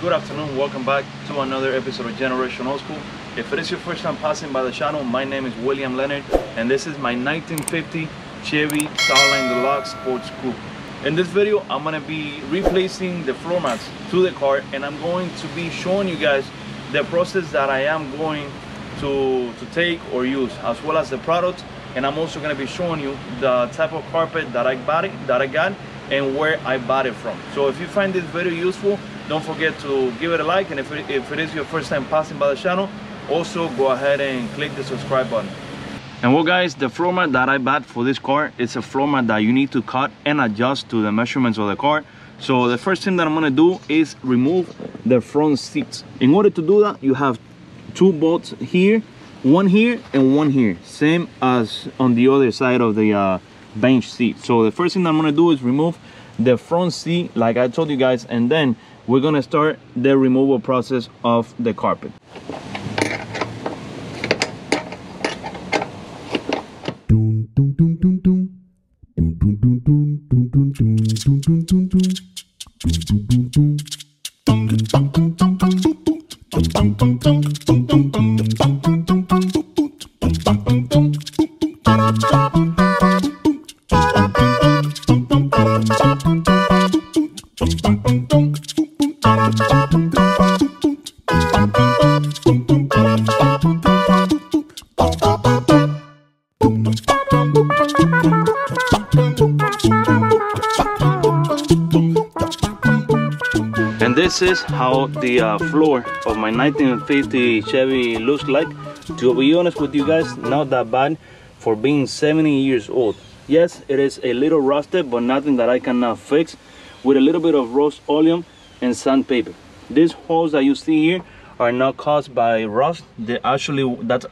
Good afternoon, welcome back to another episode of Generation Oldschool. If it is your first time passing by the channel, my name is William Leonard and this is my 1950 Chevy Styleline Deluxe Sports Coupe. In this video, I'm going to be replacing the floor mats to the car and I'm going to be showing you guys the process that I am going to take or use, as well as the product, and I'm also going to be showing you the type of carpet that I got and where I bought it from. So if you find this video useful, don't forget to give it a like, and if it is your first time passing by the channel, also go ahead and click the subscribe button. And well guys, the floor mat that I bought for this car is a floor mat that you need to cut and adjust to the measurements of the car. So the first thing that I'm going to do is remove the front seats. In order to do that, you have two bolts here, one here and one here, same as on the other side of the bench seat. So the first thing that I'm going to do is remove the front seat, like I told you guys, and then we're gonna start the removal process of the carpet. And this is how the floor of my 1950 Chevy looks like. To be honest with you guys, not that bad for being 70 years old. Yes, it is a little rusted, but nothing that I cannot fix with a little bit of Rust-Oleum and sandpaper. These holes that you see here are not caused by rust. That's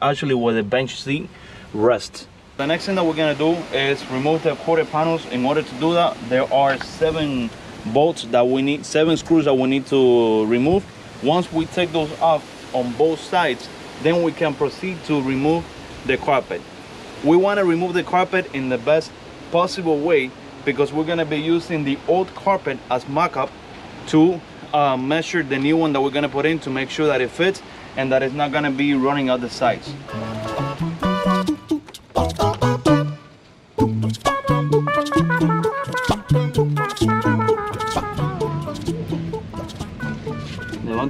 actually where the bench seat rests. The next thing that we're gonna do is remove the quarter panels. In order to do that, there are seven screws that we need to remove. Once we take those off on both sides, then we can proceed to remove the carpet. We want to remove the carpet in the best possible way because we're going to be using the old carpet as mock-up to measure the new one that we're going to put in, to make sure that it fits and that it's not going to be running out the sides.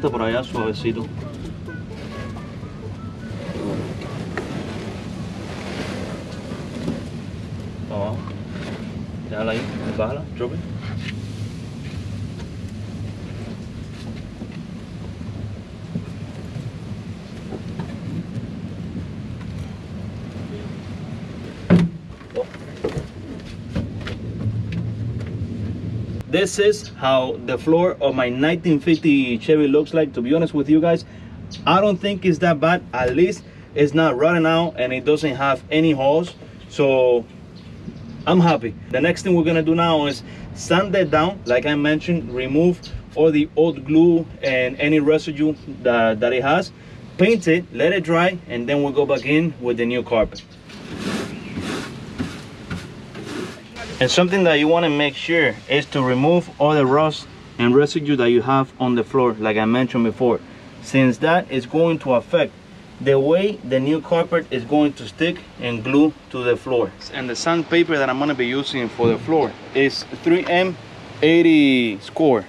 Por allá suavecito. Oh, déjala ahí, bájala, drop it. This is how the floor of my 1950 Chevy looks like. To be honest with you guys, I don't think it's that bad. At least it's not running out and it doesn't have any holes. So I'm happy. The next thing we're gonna do now is sand it down. Like I mentioned, remove all the old glue and any residue that it has. Paint it, let it dry, and then we'll go back in with the new carpet. And something that you want to make sure is to remove all the rust and residue that you have on the floor, like I mentioned before, since that is going to affect the way the new carpet is going to stick and glue to the floor. And the sandpaper that I'm going to be using for the floor is 3M80 score.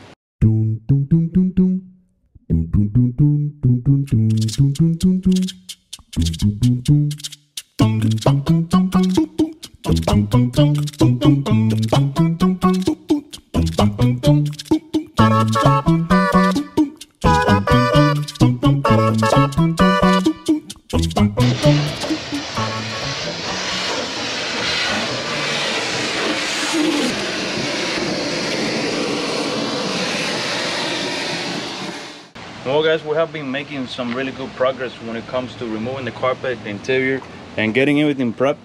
Well guys, we have been making some really good progress when it comes to removing the carpet, the interior, and getting everything prepped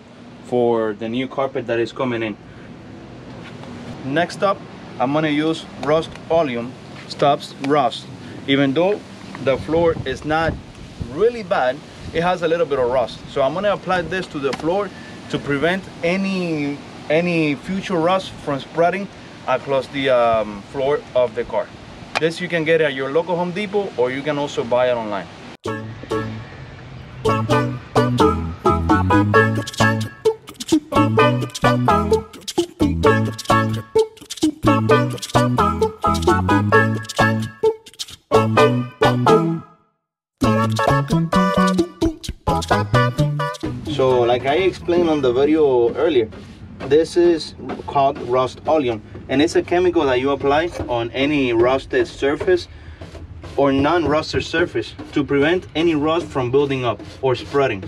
for the new carpet that is coming in. Next up, I'm gonna use Rust-Oleum stops rust. Even though the floor is not really bad, it has a little bit of rust. So I'm gonna apply this to the floor to prevent any future rust from spreading across the floor of the car. This you can get at your local Home Depot, or you can also buy it online. So like I explained on the video earlier, this is called Rust-Oleum, and it's a chemical that you apply on any rusted surface or non-rusted surface to prevent any rust from building up or spreading.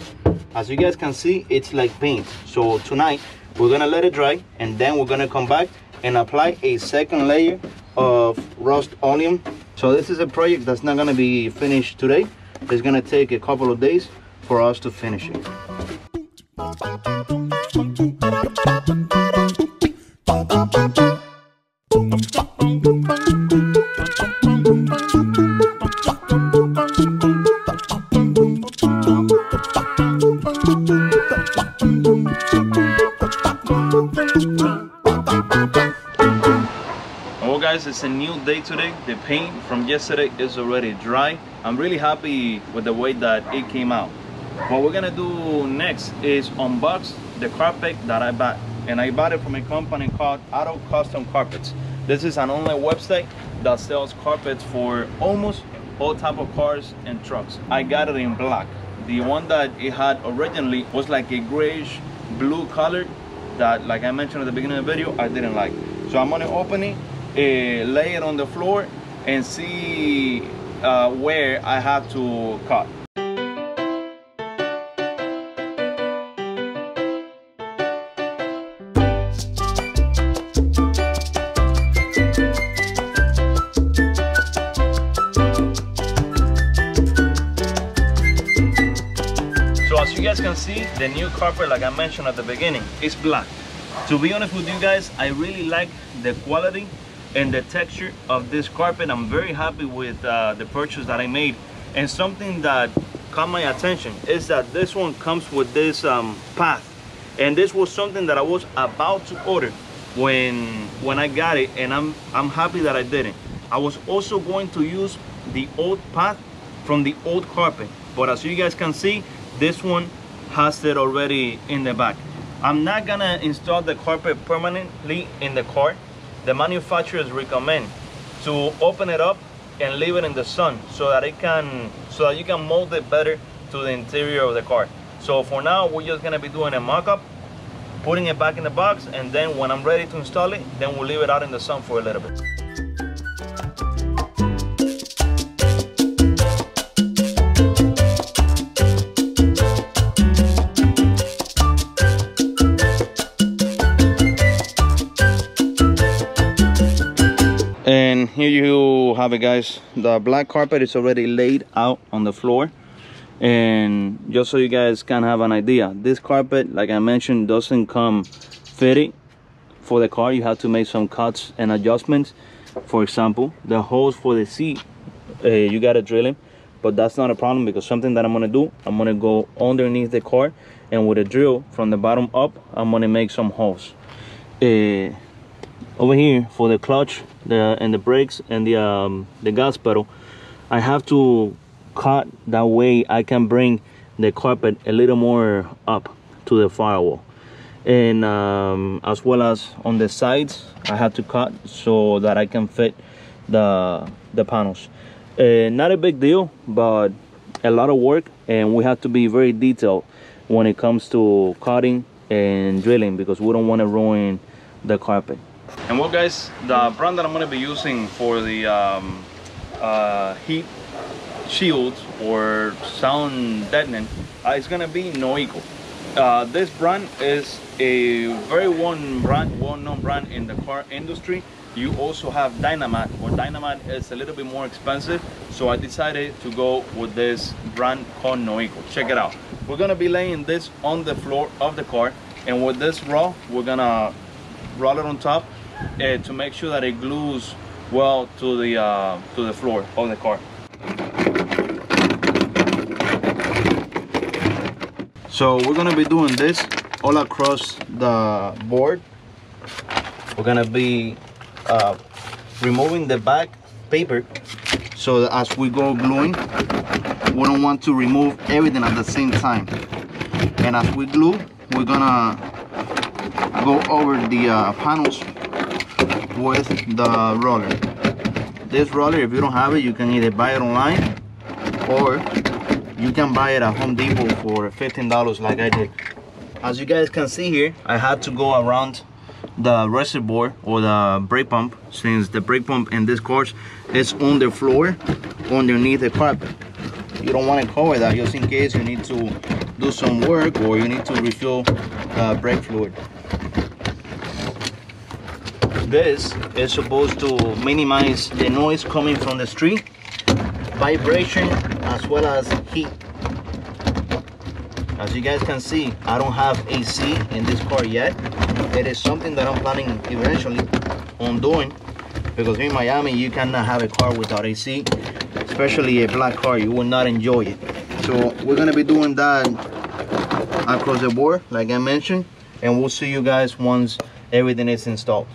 As you guys can see, it's like paint. So tonight we're gonna let it dry, and then we're gonna come back and apply a second layer of Rust-Oleum. So this is a project that's not gonna be finished today. It's gonna take a couple of days for us to finish it. Well guys, it's a new day today. The paint from yesterday is already dry. I'm really happy with the way that it came out. What we're gonna do next is unbox the carpet that I bought, and I bought it from a company called Auto Custom Carpets. This is an online website that sells carpets for almost all type of cars and trucks. I got it in black. The one that it had originally was like a grayish blue color that, like I mentioned at the beginning of the video, I didn't like. So I'm gonna open it, lay it on the floor, and see where I have to cut. As you guys can see, the new carpet, like I mentioned at the beginning, is black. To be honest with you guys, I really like the quality and the texture of this carpet. I'm very happy with the purchase that I made. And something that caught my attention is that this one comes with this path, and this was something that I was about to order when I got it, and I'm happy that I didn't. I was also going to use the old path from the old carpet, but as you guys can see, this one has it already in the back. I'm not gonna install the carpet permanently in the car. The manufacturers recommend to open it up and leave it in the sun so that you can mold it better to the interior of the car. So for now, we're just gonna be doing a mock-up, putting it back in the box, and then when I'm ready to install it, then we'll leave it out in the sun for a little bit. And here you have it guys, the black carpet is already laid out on the floor. And just so you guys can have an idea, this carpet, like I mentioned, doesn't come fitted for the car. You have to make some cuts and adjustments. For example, the holes for the seat, you gotta drill it, but that's not a problem, because something that I'm gonna do, I'm gonna go underneath the car, and with a drill from the bottom up, I'm gonna make some holes. Over here for the clutch, the brakes, and the gas pedal, I have to cut, that way I can bring the carpet a little more up to the firewall. And as well as on the sides, I have to cut so that I can fit the panels. Not a big deal, but a lot of work, and we have to be very detailed when it comes to cutting and drilling, because we don't want to ruin the carpet. And well guys, the brand that I'm going to be using for the heat shields or sound deadening is going to be Noico. This brand is a very well-known brand in the car industry. You also have DynaMat, but DynaMat is a little bit more expensive, so I decided to go with this brand called Noico. Check it out. We're gonna be laying this on the floor of the car, and with this roll, we're gonna roll it on top to make sure that it glues well to the floor of the car. So we're gonna be doing this all across the board. We're gonna be removing the back paper, so that as we go gluing, we don't want to remove everything at the same time. And as we glue, we're gonna go over the panels with the roller. This roller, if you don't have it, you can either buy it online or you can buy it at Home Depot for $15 like I did. As you guys can see here, I had to go around the reservoir or the brake pump, since the brake pump in this car is on the floor underneath the carpet. You don't want to cover that, just in case you need to do some work or you need to refill brake fluid. This is supposed to minimize the noise coming from the street, vibration, as well as heat. As you guys can see, I don't have AC in this car yet. It is something that I'm planning eventually on doing, because in Miami you cannot have a car without AC, especially a black car. You will not enjoy it. So we're gonna be doing that across the board like I mentioned, and we'll see you guys once everything is installed.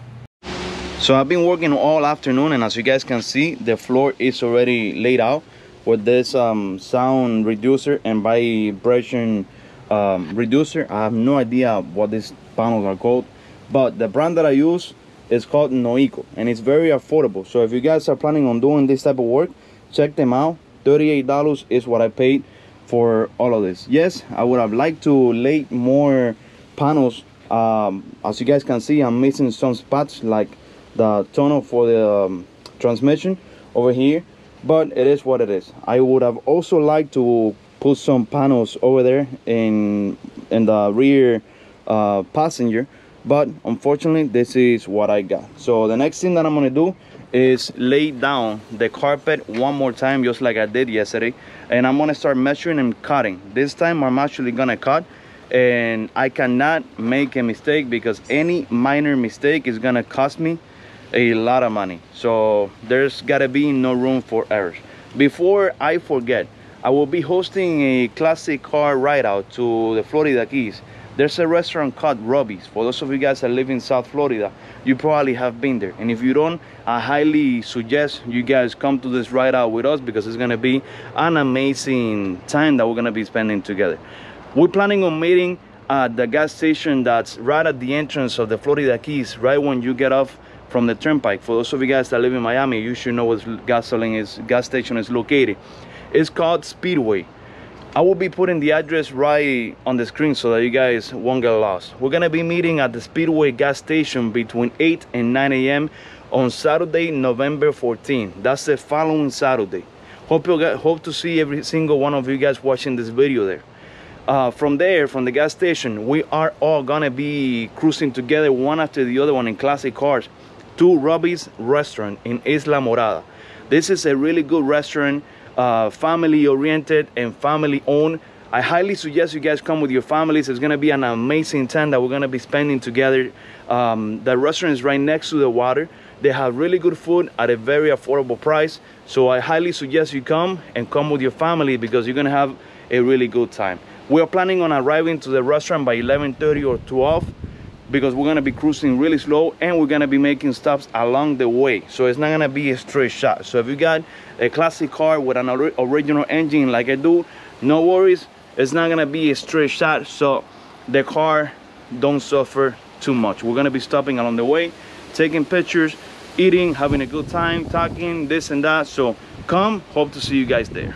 So I've been working all afternoon, and as you guys can see, the floor is already laid out with this sound reducer and vibration reducer. I have no idea what these panels are called, but the brand that I use is called Noico, and it's very affordable. So if you guys are planning on doing this type of work, check them out. $38 is what I paid for all of this. Yes, I would have liked to lay more panels. As you guys can see, I'm missing some spots like the tunnel for the transmission over here, but it is what it is. I would have also liked to put some panels over there in the rear passenger, but unfortunately this is what I got. So the next thing that I'm gonna do is lay down the carpet one more time, just like I did yesterday, and I'm gonna start measuring and cutting. This time I'm actually gonna cut, and I cannot make a mistake, because any minor mistake is gonna cost me a lot of money. So there's gotta be no room for errors. Before I forget, I will be hosting a classic car ride out to the Florida Keys. There's a restaurant called Robbie's. For those of you guys that live in South Florida, you probably have been there, and if you don't, I highly suggest you guys come to this ride out with us, because it's gonna be an amazing time that we're gonna be spending together. We're planning on meeting at the gas station that's right at the entrance of the Florida Keys, right when you get off from the turnpike. For those of you guys that live in Miami, you should know where gas station is located. It's called Speedway. I will be putting the address right on the screen so that you guys won't get lost. We're gonna be meeting at the Speedway gas station between 8 and 9 a.m. on Saturday, November 14th. That's the following Saturday. Hope to see every single one of you guys watching this video there. From there, from the gas station, we are all gonna be cruising together one after the other one in classic cars to Robbie's restaurant in Isla Morada. This is a really good restaurant. Family oriented and family owned. I highly suggest you guys come with your families. It's gonna be an amazing time that we're gonna be spending together. The restaurant is right next to the water. They have really good food at a very affordable price, so I highly suggest you come and come with your family, because you're gonna have a really good time. We are planning on arriving to the restaurant by 11:30 or 12, because we're gonna be cruising really slow, and we're gonna be making stops along the way, so it's not gonna be a straight shot. So if you got a classic car with an original engine like I do, no worries, it's not gonna be a straight shot, so the car don't suffer too much. We're gonna be stopping along the way, taking pictures, eating, having a good time, talking, this and that. So come, hope to see you guys there.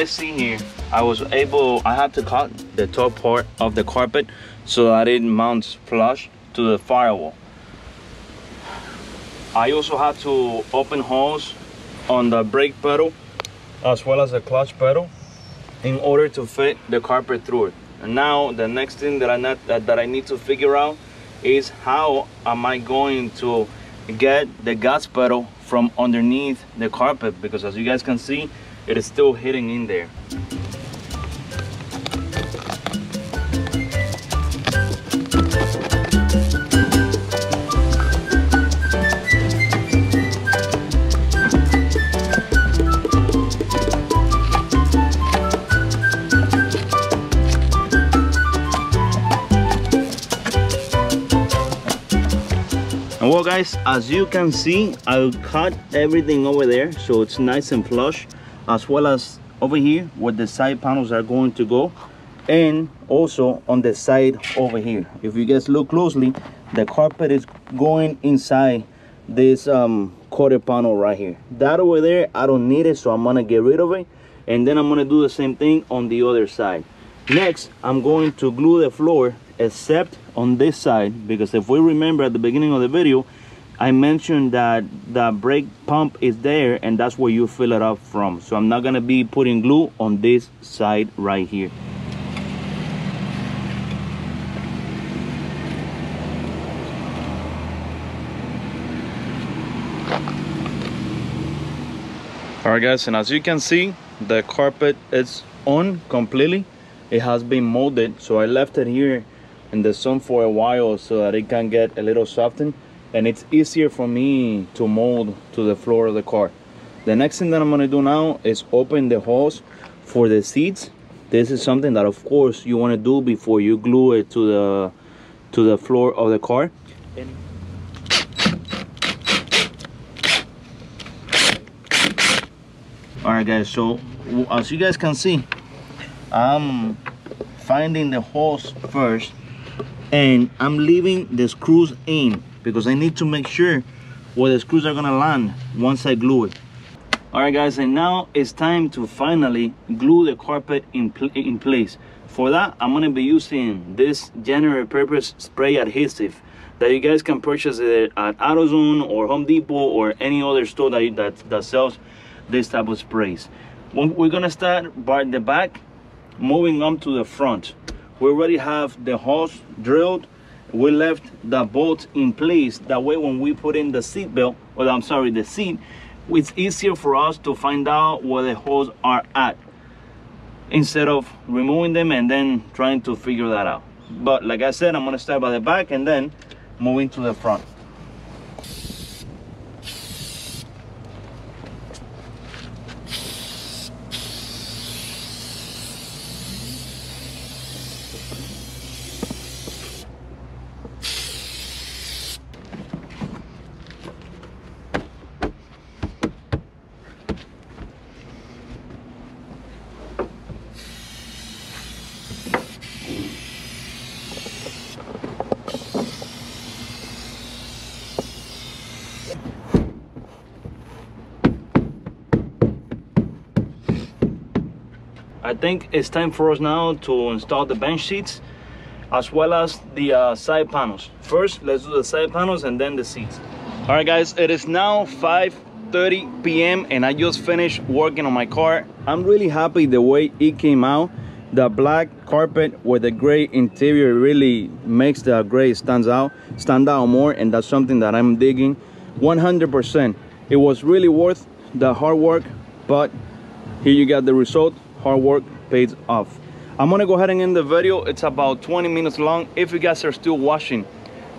guys see here, I had to cut the top part of the carpet so that it mounts flush to the firewall. I also had to open holes on the brake pedal as well as the clutch pedal in order to fit the carpet through it. And now the next thing that I need to figure out is how am I going to get the gas pedal from underneath the carpet, because as you guys can see, it is still hitting in there. Well guys, as you can see, I cut everything over there so it's nice and flush, as well as over here where the side panels are going to go, and also on the side over here. If you guys look closely, the carpet is going inside this quarter panel right here. That over there, I don't need it, so I'm gonna get rid of it, and then I'm gonna do the same thing on the other side. Next, I'm going to glue the floor except on this side, because if we remember at the beginning of the video, I mentioned that the brake pump is there and that's where you fill it up from. So I'm not gonna be putting glue on this side right here. All right guys, and as you can see, the carpet is on completely. It has been molded, so I left it here in the sun for a while so that it can get a little softened, and it's easier for me to mold to the floor of the car. The next thing that I'm going to do now is open the holes for the seats. This is something that of course you want to do before you glue it to the floor of the car. All right guys, so as you guys can see, I'm finding the holes first, and I'm leaving the screws in because I need to make sure where the screws are gonna land once I glue it. All right guys, and now it's time to finally glue the carpet in place. For that, I'm gonna be using this general purpose spray adhesive that you guys can purchase it at AutoZone or Home Depot or any other store that sells this type of sprays. We're gonna start by the back, moving on to the front. We already have the holes drilled. We left the bolts in place, that way when we put in the seat belt, or I'm sorry, the seat, it's easier for us to find out where the holes are at instead of removing them and then trying to figure that out. But like I said, I'm going to start by the back and then moving to the front. I think it's time for us now to install the bench seats as well as the side panels. First, let's do the side panels and then the seats. All right guys, it is now 5:30 p.m. and I just finished working on my car. I'm really happy the way it came out. The black carpet with the gray interior really makes the gray stand out more, and that's something that I'm digging 100%. It was really worth the hard work, but here you got the result. Hard work pays off. I'm gonna go ahead and end the video. It's about 20 minutes long. If you guys are still watching,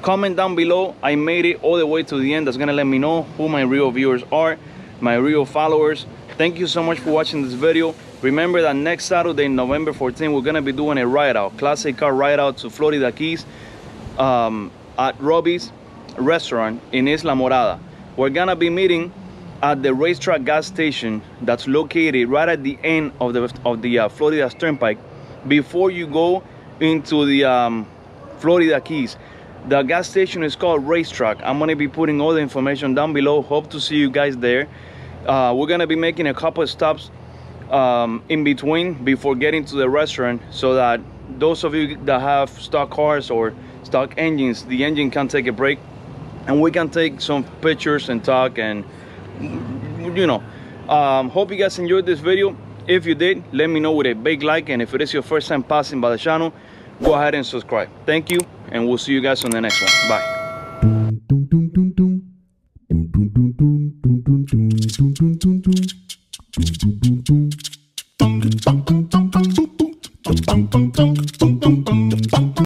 comment down below. I made it all the way to the end. That's gonna let me know who my real viewers are, my real followers. Thank you so much for watching this video. Remember that next Saturday, November 14th, we're gonna be doing a ride out, classic car ride out to Florida Keys at Robbie's restaurant in Isla Morada. We're gonna be meeting at the racetrack gas station that's located right at the end of the Florida Turnpike before you go into the Florida Keys. The gas station is called Racetrack. I'm gonna be putting all the information down below. Hope to see you guys there. We're gonna be making a couple of stops in between before getting to the restaurant, so that those of you that have stock cars or stock engines, the engine can take a break and we can take some pictures and talk, and you know, hope you guys enjoyed this video. If you did, let me know with a big like, and if it is your first time passing by the channel, go ahead and subscribe. Thank you, and we'll see you guys on the next one. Bye.